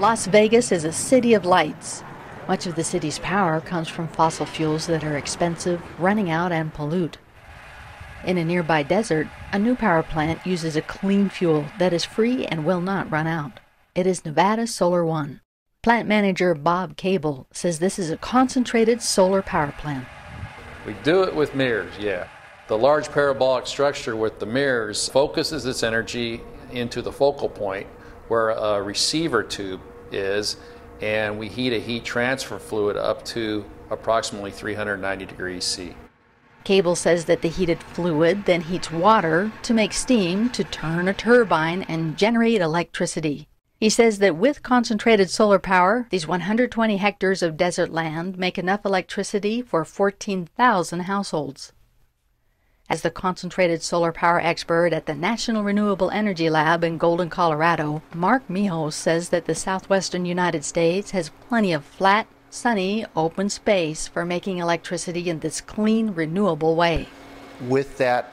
Las Vegas is a city of lights. Much of the city's power comes from fossil fuels that are expensive, running out, and pollute. In a nearby desert, a new power plant uses a clean fuel that is free and will not run out. It is Nevada Solar One. Plant manager Bob Cable says this is a concentrated solar power plant. We do it with mirrors, yeah. The large parabolic structure with the mirrors focuses its energy into the focal point where a receiver tube is, and we heat a heat transfer fluid up to approximately 390 degrees C. Cable says that the heated fluid then heats water to make steam to turn a turbine and generate electricity. He says that with concentrated solar power, these 120 hectares of desert land make enough electricity for 14,000 households. As the concentrated solar power expert at the National Renewable Energy Lab in Golden, Colorado, Mark Mijos says that the southwestern United States has plenty of flat, sunny, open space for making electricity in this clean, renewable way. With that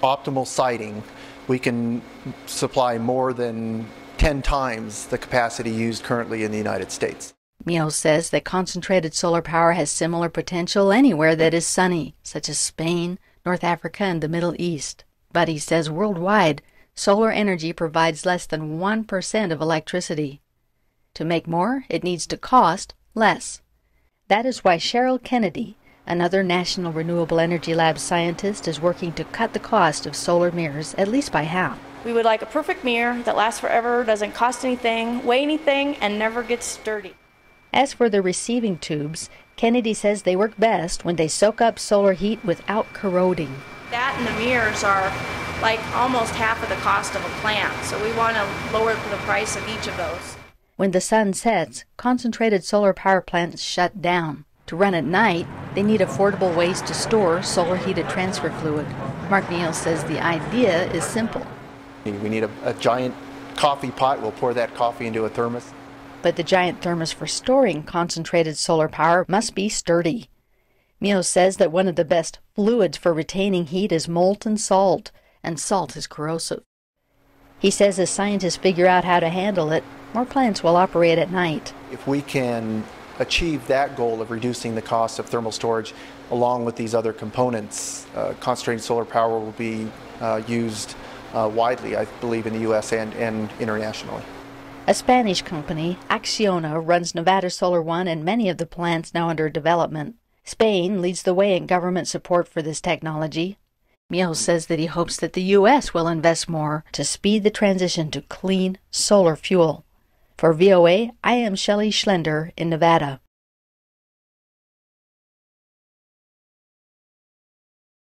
optimal siting, we can supply more than 10 times the capacity used currently in the United States. Mijos says that concentrated solar power has similar potential anywhere that is sunny, such as Spain, North Africa, and the Middle East. But he says worldwide, solar energy provides less than 1% of electricity. To make more, it needs to cost less. That is why Cheryl Kennedy, another National Renewable Energy Lab scientist, is working to cut the cost of solar mirrors at least by half. We would like a perfect mirror that lasts forever, doesn't cost anything, weigh anything, and never gets dirty. As for the receiving tubes, Kennedy says they work best when they soak up solar heat without corroding. That and the mirrors are like almost half of the cost of a plant, so we want to lower the price of each of those. When the sun sets, concentrated solar power plants shut down. To run at night, they need affordable ways to store solar heated transfer fluid. Mark Neal says the idea is simple. We need a giant coffee pot. We'll pour that coffee into a thermos. But the giant thermos for storing concentrated solar power must be sturdy. Mijos says that one of the best fluids for retaining heat is molten salt, and salt is corrosive. He says as scientists figure out how to handle it, more plants will operate at night. If we can achieve that goal of reducing the cost of thermal storage along with these other components, concentrated solar power will be used widely, I believe, in the U.S. and internationally. A Spanish company, Acciona, runs Nevada Solar One and many of the plants now under development. Spain leads the way in government support for this technology. Mijos says that he hopes that the U.S. will invest more to speed the transition to clean solar fuel. For VOA, I am Shelley Schlender in Nevada.